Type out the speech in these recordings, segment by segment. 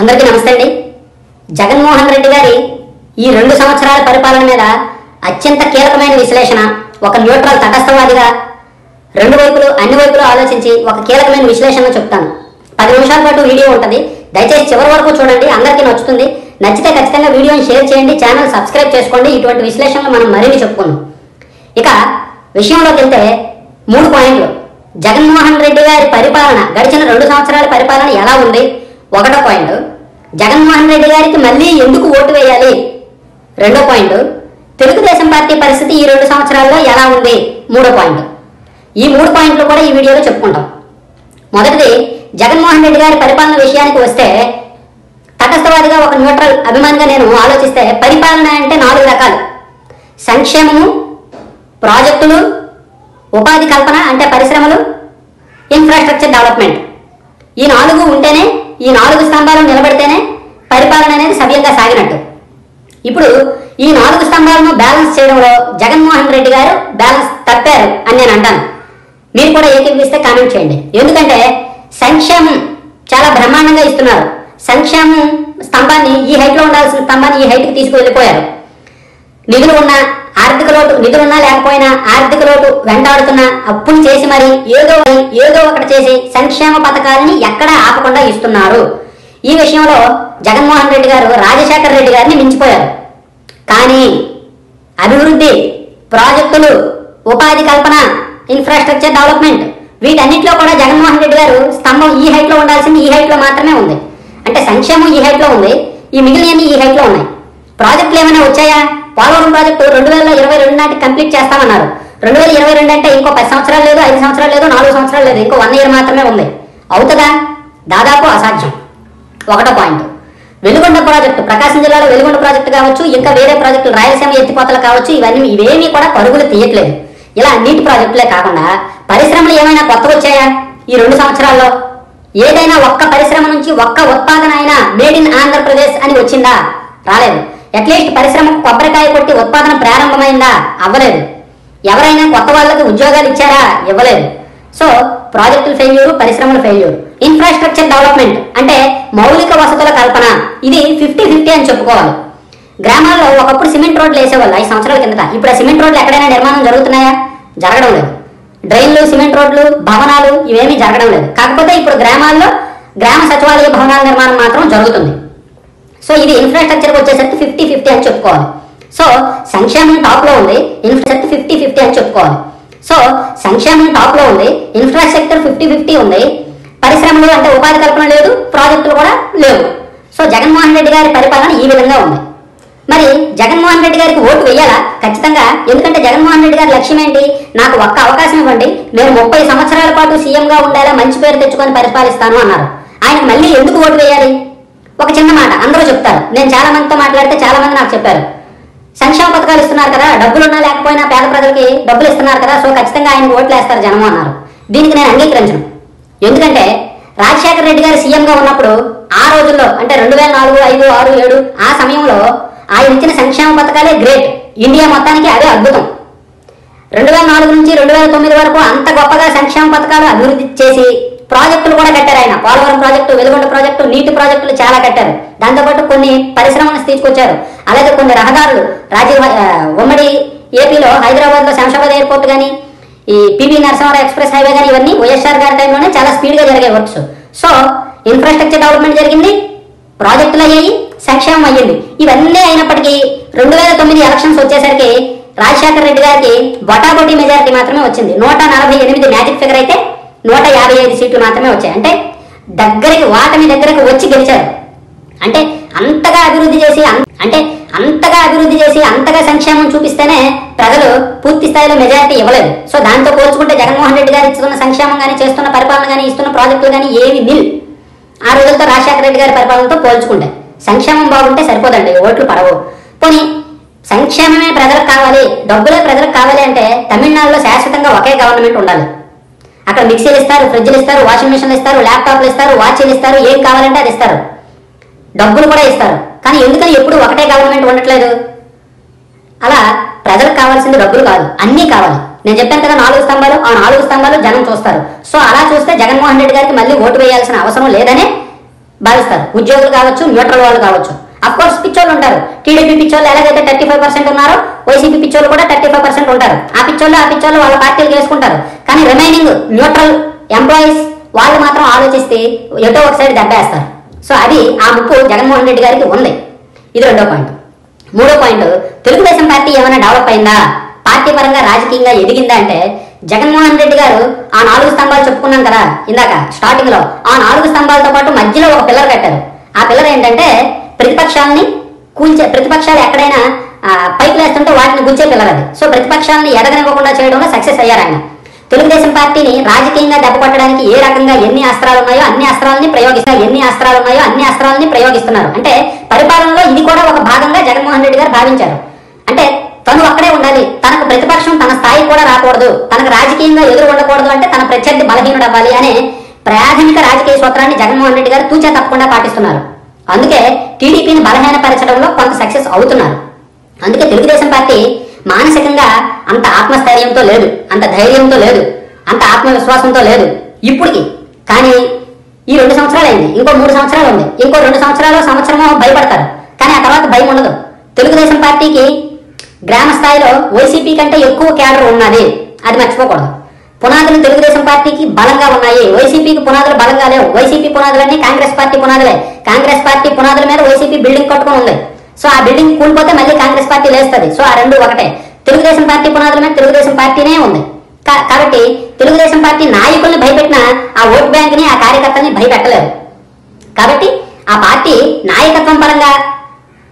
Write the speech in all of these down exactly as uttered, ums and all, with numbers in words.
అందరికీ నమస్తే అండి. జగన్ మోహన్ రెడ్డి గారి ఈ రెండు సంవత్సరాల పరిపాలన మీద అత్యంత కీలకమైన విశ్లేషణ, ఒక న్యూట్రల్ తటస్థవాదిగా రెండు వైపులు అన్ని వైపులు ఆలోచించి ఒక కీలకమైన విశ్లేషణ చెప్తాను. పది నిమిషాల పాటు వీడియో ఉంటుంది, దయచేసి చివరి వరకు చూడండి, అందరికీ నచ్చుతుంది. నచ్చితే ఖచ్చితంగా వీడియోని షేర్ చేయండి, ఛానల్ సబ్స్క్రైబ్ చేసుకోండి. ఇటువంటి విశ్లేషణలు మనం మరిన్ని చెప్పుకున్నాం. ఇక విషయంలోకి వెళ్తే మూడు పాయింట్లు. జగన్మోహన్ రెడ్డి గారి పరిపాలన, గడిచిన రెండు సంవత్సరాల పరిపాలన ఎలా ఉంది? ఒకటో పాయింట్. జగన్మోహన్ రెడ్డి గారికి మళ్ళీ ఎందుకు ఓటు వేయాలి? రెండో పాయింట్. తెలుగుదేశం పార్టీ పరిస్థితి ఈ రెండు సంవత్సరాల్లో ఎలా ఉంది? మూడో పాయింట్. ఈ మూడు పాయింట్లు కూడా ఈ వీడియోలో చెప్పుకుంటాం. మొదటిది, జగన్మోహన్ రెడ్డి గారి పరిపాలన విషయానికి వస్తే, తటస్థవాదిగా ఒక న్యూట్రల్ అభిమానిగా నేను ఆలోచిస్తే, పరిపాలన అంటే నాలుగు రకాలు. సంక్షేమము, ప్రాజెక్టులు, ఉపాధి కల్పన అంటే పరిశ్రమలు, ఇన్ఫ్రాస్ట్రక్చర్ డెవలప్మెంట్. ఈ నాలుగు ఉంటేనే, ఈ నాలుగు స్తంభాలు నిలబడితేనే పరిపాలన అనేది సవ్యంగా సాగినట్టు. ఇప్పుడు ఈ నాలుగు స్తంభాలను బ్యాలెన్స్ చేయడంలో జగన్మోహన్ రెడ్డి గారు బ్యాలెన్స్ తప్పారు అని నేను అంటాను. మీరు కూడా ఏకీపిస్తే కామెంట్ చేయండి. ఎందుకంటే సంక్షేమం చాలా బ్రహ్మాండంగా ఇస్తున్నారు. సంక్షేమం స్తంభాన్ని, ఈ హైట్లో ఉండాల్సిన స్తంభాన్ని ఈ హైట్కి తీసుకువెళ్ళిపోయారు. నిధులు ఉన్నా, ఆర్థిక లోటు, నిధులున్నా లేకపోయినా ఆర్థిక లోటు వెంటాడుతున్నా అప్పులు చేసి మరి ఏదో ఏదో ఒకటి చేసి సంక్షేమ పథకాలని ఎక్కడా ఆపకుండా ఇస్తున్నారు. ఈ విషయంలో జగన్మోహన్ రెడ్డి గారు రాజశేఖర రెడ్డి గారిని మించిపోయారు. కానీ అభివృద్ధి, ప్రాజెక్టులు, ఉపాధి కల్పన, ఇన్ఫ్రాస్ట్రక్చర్ డెవలప్మెంట్, వీటన్నిటిలో కూడా జగన్మోహన్ రెడ్డి గారు స్తంభం ఈ హైట్లో ఉండాల్సింది ఈ హైట్లో మాత్రమే ఉంది. అంటే సంక్షేమం ఈ హైట్లో ఉంది, ఈ మిగిలినవన్నీ ఈ హైట్లో ఉన్నాయి. ప్రాజెక్టులు ఏమైనా వచ్చాయా? పోలవరం ప్రాజెక్టు రెండు వేల ఇరవై రెండు నాటికి కంప్లీట్ చేస్తామన్నారు. రెండు వేల ఇరవై రెండు అంటే ఇంకో పది సంవత్సరాలు లేదు, ఐదు సంవత్సరాలు లేదు, నాలుగు సంవత్సరాలు లేదు, ఇంకో వన్ ఇయర్ మాత్రమే ఉంది. అవుతుందా? దాదాపు అసాధ్యం. ఒకటో పాయింట్. వెలుగొండ ప్రాజెక్టు, ప్రకాశం జిల్లాలో వెలుగొండ ప్రాజెక్టు కావచ్చు, ఇంకా వేరే ప్రాజెక్టులు, రాయలసీమ ఎత్తిపోతలు కావచ్చు, ఇవన్నీ ఇవేమీ కూడా పరుగులు తీయట్లేదు. ఇలా నీటి ప్రాజెక్టులే కాకుండా పరిశ్రమలు ఏమైనా కొత్తగా వచ్చాయా ఈ రెండు సంవత్సరాల్లో? ఏదైనా ఒక్క పరిశ్రమ నుంచి ఒక్క ఉత్పాదన అయినా మేడ్ ఇన్ ఆంధ్రప్రదేశ్ అని వచ్చిందా? రాలేదు. అట్లీస్ట్ పరిశ్రమకు కొబ్బరికాయ కొట్టి ఉత్పాదన ప్రారంభమైందా? అవ్వలేదు. ఎవరైనా కొత్త వాళ్ళకి ఉద్యోగాలు ఇచ్చారా? ఇవ్వలేదు. సో ప్రాజెక్టులు ఫెయిల్యూరు, పరిశ్రమలు ఫెయిల్యూరు. ఇన్ఫ్రాస్ట్రక్చర్ డెవలప్మెంట్ అంటే మౌలిక వసతుల కల్పన, ఇది ఫిఫ్టీ ఫిఫ్టీ అని చెప్పుకోవాలి. గ్రామాల్లో ఒకప్పుడు సిమెంట్ రోడ్లు వేసేవాళ్ళు ఐదు సంవత్సరాల కిందట. ఇప్పుడు ఆ సిమెంట్ రోడ్లు ఎక్కడైనా నిర్మాణం జరుగుతున్నాయా? జరగడం లేదు. డ్రైన్లు, సిమెంట్ రోడ్లు, భవనాలు ఇవేమీ జరగడం లేదు. కాకపోతే ఇప్పుడు గ్రామాల్లో గ్రామ సచివాలయ భవనాల నిర్మాణం మాత్రం జరుగుతుంది. సో ఇది ఇన్ఫ్రాస్ట్రక్చర్కి వచ్చేసరికి ఫిఫ్టీ ఫిఫ్టీ అని చెప్పుకోవాలి. సో సంక్షేమం టాప్లో ఉంది, ఇన్ఫ్రాస్ట్రక్చర్ ఫిఫ్టీ ఫిఫ్టీ అని చెప్పుకోవాలి. సో సంక్షేమం టాప్లో ఉంది, ఇన్ఫ్రాస్ట్రక్చర్ ఫిఫ్టీ ఫిఫ్టీ ఉంది, పరిశ్రమలు అంటే ఉపాధి కల్పన లేదు, ప్రాజెక్టులు కూడా లేవు. సో జగన్మోహన్ రెడ్డి గారి పరిపాలన ఈ విధంగా ఉంది. మరి జగన్మోహన్ రెడ్డి గారికి ఓటు వేయాలా? ఖచ్చితంగా. ఎందుకంటే జగన్మోహన్ రెడ్డి గారి లక్ష్యం ఏంటి? నాకు ఒక్క అవకాశం ఇవ్వండి, నేను ముప్పై సంవత్సరాల పాటు సీఎంగా ఉండేలా మంచి పేరు తెచ్చుకొని పరిపాలిస్తాను అన్నారు. ఆయనకు మళ్ళీ ఎందుకు ఓటు వేయాలి? ఒక చిన్న మాట అందరూ చెప్తారు. నేను చాలా మందితో మాట్లాడితే చాలా మంది నాకు చెప్పారు, సంక్షేమ పథకాలు ఇస్తున్నారు కదా, డబ్బులు ఉన్నా లేకపోయినా పేద ప్రజలకి డబ్బులు ఇస్తున్నారు కదా, సో ఖచ్చితంగా ఆయన ఓట్లు వేస్తారు జనం అన్నారు. దీనికి నేను అంగీకరించను. ఎందుకంటే రాజశేఖర రెడ్డి గారు సీఎంగా ఉన్నప్పుడు ఆ రోజుల్లో, అంటే రెండు వేల నాలుగు ఐదు ఆరు ఏడు ఆ సమయంలో ఆయన ఇచ్చిన సంక్షేమ పథకాలే గ్రేట్. ఇండియా మొత్తానికి అదే అద్భుతం. రెండు వేల నాలుగు నుంచి రెండు వేల తొమ్మిది వరకు అంత గొప్పగా సంక్షేమ పథకాలు అభివృద్ధి చేసి ప్రాజెక్టులు కూడా కట్టారు ఆయన. పోలవరం ప్రాజెక్టు, వెలుగొండ ప్రాజెక్టు, నీటి ప్రాజెక్టులు చాలా కట్టారు. దాంతోపాటు కొన్ని పరిశ్రమలను తీసుకొచ్చారు. అలాగే కొన్ని రహదారులు, రాజీవ్ ఉమ్మడి ఏపీలో హైదరాబాద్లో శంషాబాద్ ఎయిర్పోర్ట్ కానీ, ఈ పివి నరసింహారావు ఎక్స్ప్రెస్ హైవే కానీ, ఇవన్నీ వైఎస్ఆర్ గారి టైంలోనే చాలా స్పీడ్గా జరిగే వర్క్స్. సో ఇన్ఫ్రాస్ట్రక్చర్ డెవలప్మెంట్ జరిగింది, ప్రాజెక్టులు అయ్యాయి, సంక్షేమం అయ్యింది. ఇవన్నీ అయినప్పటికీ రెండు వేల తొమ్మిది ఎలక్షన్స్ వచ్చేసరికి రాజశేఖర రెడ్డి గారికి బొటాబొటీ మెజారిటీ మాత్రమే వచ్చింది. నూట నలభై ఎనిమిది మ్యాజిక్ ఫిగర్ అయితే నూట యాభై ఐదు సీట్లు మాత్రమే వచ్చాయి. అంటే దగ్గరికి, వాటమి దగ్గరకు వచ్చి గెలిచారు. అంటే అంతగా అభివృద్ధి చేసి అంటే అంతగా అభివృద్ధి చేసి అంతగా సంక్షేమం చూపిస్తేనే ప్రజలు పూర్తి స్థాయిలో మెజారిటీ ఇవ్వలేదు. సో దాంతో పోల్చుకుంటే జగన్మోహన్ రెడ్డి గారు ఇస్తున్న సంక్షేమం కానీ, చేస్తున్న పరిపాలన కానీ, ఇస్తున్న ప్రాజెక్టులు కానీ ఏవి నిల్ ఆ రోజులతో రాజశేఖర రెడ్డి గారి పరిపాలనతో పోల్చుకుంటే. సంక్షేమం బాగుంటే సరిపోదండి, ఓట్లు పడవు. పోనీ సంక్షేమమే ప్రజలకు కావాలి, డబ్బులే ప్రజలకు కావాలి అంటే తమిళనాడులో శాశ్వతంగా ఒకే గవర్నమెంట్ ఉండాలి. అక్కడ మిక్సీలు ఇస్తారు, ఫ్రిడ్జ్లు ఇస్తారు, వాషింగ్ మిషన్లు ఇస్తారు, ల్యాప్టాప్లు ఇస్తారు, వాచ్లు ఇస్తారు, ఏం కావాలంటే అది ఇస్తారు, డబ్బులు కూడా ఇస్తారు. కానీ ఎందుకని ఎప్పుడు ఒకటే గవర్నమెంట్ ఉండట్లేదు? అలా ప్రజలకు కావాల్సింది డబ్బులు కాదు, అన్నీ కావాలి. నేను చెప్పాను కదా నాలుగు స్తంభాలు, ఆ నాలుగు స్తంభాలు జనం చూస్తారు. సో అలా చూస్తే జగన్మోహన్ రెడ్డి గారికి మళ్ళీ ఓటు వేయాల్సిన అవసరం లేదనే భావిస్తారు. ఉద్యోగులు కావచ్చు, న్యూట్రల్ వాళ్ళు కావచ్చు. అఫ్ కోర్స్ పిచ్చోళ్ళు ఉంటారు. టీడీపీ పిచ్చోళ్ళు ఎలాగైతే థర్టీ ఫైవ్ పర్సెంట్ ఉన్నారో వైసీపీ పిచ్చోళ్ళు కూడా థర్టీ ఫైవ్ పర్సెంట్ ఉంటారు. ఆ పిచ్చోళ్ళు ఆ పిచ్చోళ్ళు వాళ్ళ పార్టీలు చేసుకుంటారు. కానీ రిమైనింగ్ న్యూట్రల్ ఎంప్లాయీస్ వాళ్ళు మాత్రం ఆలోచిస్తే ఎటో ఒక సైడ్ దెబ్బేస్తారు. సో అది ఆ ముప్పు జగన్మోహన్ రెడ్డి గారికి ఉంది. ఇది రెండో పాయింట్. మూడో పాయింట్, తెలుగుదేశం పార్టీ ఏమైనా డెవలప్ అయిందా, పార్టీ పరంగా రాజకీయంగా ఎదిగిందా అంటే జగన్మోహన్ రెడ్డి గారు ఆ నాలుగు స్తంభాలు చెప్పుకున్నాం కదా ఇందాక స్టార్టింగ్ లో, ఆ నాలుగు స్తంభాలతో పాటు మధ్యలో ఒక పిల్లర్ కట్టారు. ఆ పిల్లర్ ఏంటంటే ప్రతిపక్షాలని కూల్చే, ప్రతిపక్షాలు ఎక్కడైనా పైకి లేస్తుంటే వాటిని గుచ్చే పిల్లర్ అది. సో ప్రతిపక్షాలని ఎదగనివ్వకుండా చేయడంలో సక్సెస్ అయ్యారు ఆయన. తెలుగుదేశం పార్టీని రాజకీయంగా దెబ్బకొట్టడానికి ఏ రకంగా ఎన్ని అస్త్రాలు ఉన్నాయో అన్ని అస్త్రాలని ప్రయోగిస్తారు ఎన్ని అస్త్రాలు ఉన్నాయో అన్ని అస్త్రాలని ప్రయోగిస్తున్నారు. అంటే పరిపాలనలో ఇది కూడా ఒక భాగంగా జగన్మోహన్ రెడ్డి గారు భావించారు. అంటే తను అక్కడే ఉండాలి, తనకు ప్రతిపక్షం తన స్థాయి కూడా రాకూడదు, తనకు రాజకీయంగా ఎదురు ఉండకూడదు, అంటే తన ప్రత్యర్థి బలహీనుడు అవ్వాలి అనే ప్రాథమిక రాజకీయ సూత్రాన్ని జగన్మోహన్ రెడ్డి గారు తూచా తప్పకుండా పాటిస్తున్నారు. అందుకే టీడీపీని బలహీనపరచడంలో కొంత సక్సెస్ అవుతున్నారు. అందుకే తెలుగుదేశం పార్టీ మానసికంగా అంత ఆత్మస్థైర్యంతో లేదు, అంత ధైర్యంతో లేదు, అంత ఆత్మవిశ్వాసంతో లేదు ఇప్పటికి. కానీ ఈ రెండు సంవత్సరాలు అయింది, ఇంకో మూడు సంవత్సరాలు ఉంది, ఇంకో రెండు సంవత్సరాలు సంవత్సరమో భయపడతారు. కానీ ఆ తర్వాత భయం ఉండదు. తెలుగుదేశం పార్టీకి గ్రామ స్థాయిలో వైసీపీ కంటే ఎక్కువ క్యాడర్ ఉన్నది, అది మర్చిపోకూడదు. పునాదులు తెలుగుదేశం పార్టీకి బలంగా ఉన్నాయి, వైసీపీకి పునాదులు బలంగా లేవు. వైసీపీ పునాదులన్నీ కాంగ్రెస్ పార్టీ పునాదులే, కాంగ్రెస్ పార్టీ పునాదుల మీద వైసీపీ బిల్డింగ్ కట్టుకుని ఉంది. సో ఆ బిల్డింగ్ కూలిపోతే మళ్ళీ కాంగ్రెస్ పార్టీ లేస్తుంది. సో ఆ రెండు ఒకటే. తెలుగుదేశం పార్టీ పునాదుల మీద తెలుగుదేశం పార్టీనే ఉంది. కాబట్టి తెలుగుదేశం పార్టీ నాయకుల్ని భయపెట్టిన ఆ ఓట్ బ్యాంక్ ని, ఆ కార్యకర్తల్ని భయపెట్టలేరు. కాబట్టి ఆ పార్టీ నాయకత్వం పరంగా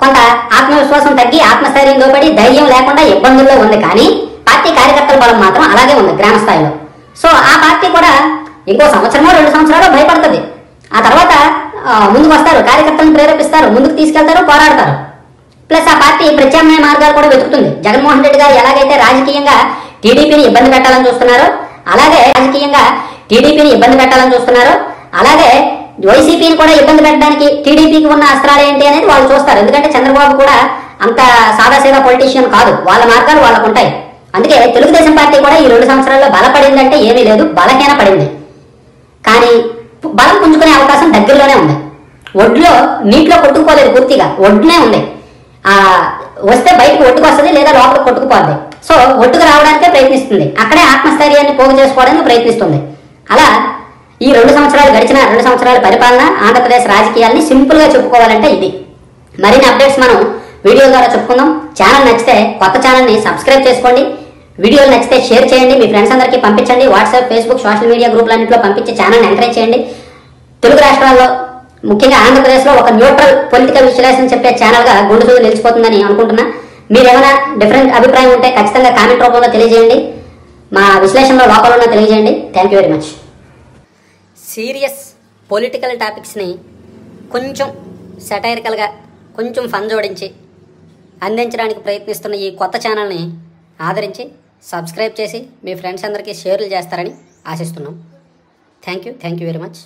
కొంత ఆత్మవిశ్వాసం తగ్గి, ఆత్మస్థైర్యం లోపడి, ధైర్యం లేకుండా ఇబ్బందుల్లో ఉంది. కానీ పార్టీ కార్యకర్తల బలం మాత్రం అలాగే ఉంది గ్రామ స్థాయిలో. సో ఆ పార్టీ కూడా ఇంకో సంవత్సరమో రెండు సంవత్సరాలు భయపడుతుంది. ఆ తర్వాత ముందుకు వస్తారు, కార్యకర్తలను ప్రేరేపిస్తారు, ముందుకు తీసుకెళ్తారు, పోరాడతారు. ప్లస్ ఆ పార్టీ ప్రత్యామ్నాయ మార్గాలు కూడా వెతుకుతుంది. జగన్మోహన్ రెడ్డి గారు ఎలాగైతే రాజకీయంగా టీడీపీని ఇబ్బంది పెట్టాలని చూస్తున్నారో, అలాగే రాజకీయంగా టీడీపీని ఇబ్బంది పెట్టాలని చూస్తున్నారో, అలాగే వైసీపీని కూడా ఇబ్బంది పెట్టడానికి టీడీపీకి ఉన్న అస్త్రాలు ఏంటి అనేది వాళ్ళు చూస్తారు. ఎందుకంటే చంద్రబాబు కూడా అంత సాదాసీదా పొలిటీషియన్ కాదు, వాళ్ళ మార్గాలు వాళ్ళకు ఉంటాయి. అందుకే తెలుగుదేశం పార్టీ కూడా ఈ రెండు సంవత్సరాల్లో బలపడిందంటే ఏమీ లేదు, బలహీన పడింది. కానీ బలం పుంజుకునే అవకాశం దగ్గరలోనే ఉంది. ఒడ్లో నీటిలో కొట్టుకుపోలేదు, పూర్తిగా ఒడ్డునే ఉంది. ఆ వస్తే బయటకు ఒట్టుకు వస్తుంది, లేదా లోపలికి కొట్టుకుపోద్ది. సో ఒట్టుకు రావడానికే ప్రయత్నిస్తుంది, అక్కడే ఆత్మస్థైర్యాన్ని పోగు చేసుకోవడానికి ప్రయత్నిస్తుంది. అలా ఈ రెండు సంవత్సరాలు గడిచిన రెండు సంవత్సరాల పరిపాలన ఆంధ్రప్రదేశ్ రాజకీయాల్ని సింపుల్గా చెప్పుకోవాలంటే ఇది. మరిన్ని అప్డేట్స్ మనం వీడియో ద్వారా చెప్పుకుందాం. ఛానల్ నచ్చితే కొత్త ఛానల్ని సబ్స్క్రైబ్ చేసుకోండి. వీడియోలు నచ్చితే షేర్ చేయండి, మీ ఫ్రెండ్స్ అందరికీ పంపించండి. వాట్సాప్, ఫేస్బుక్, సోషల్ మీడియా గ్రూప్లన్నింటిలో పంపించి ఛానల్ని ఎంకరేజ్ చేయండి. తెలుగు రాష్ట్రాల్లో, ముఖ్యంగా ఆంధ్రప్రదేశ్లో ఒక న్యూట్రల్ పొలిటికల్ విశ్లేషణ చెప్పే ఛానల్గా గుండె సూది నిలిచిపోతుందని అనుకుంటున్నా. మీరేమైనా డిఫరెంట్ అభిప్రాయం ఉంటే ఖచ్చితంగా కామెంట్ రూపంలో తెలియజేయండి. మా విశ్లేషణలో లోపాలు ఉన్నా తెలియజేయండి. Thank you very much. Serious political టాపిక్స్ని కొంచెం సెటైరికల్గా, కొంచెం ఫన్ జోడించి అందించడానికి ప్రయత్నిస్తున్న ఈ కొత్త ఛానల్ని ఆదరించి సబ్స్క్రైబ్ చేసి మీ ఫ్రెండ్స్ అందరికీ షేర్లు చేస్తారని ఆశిస్తున్నాం. Thank you thank you very much.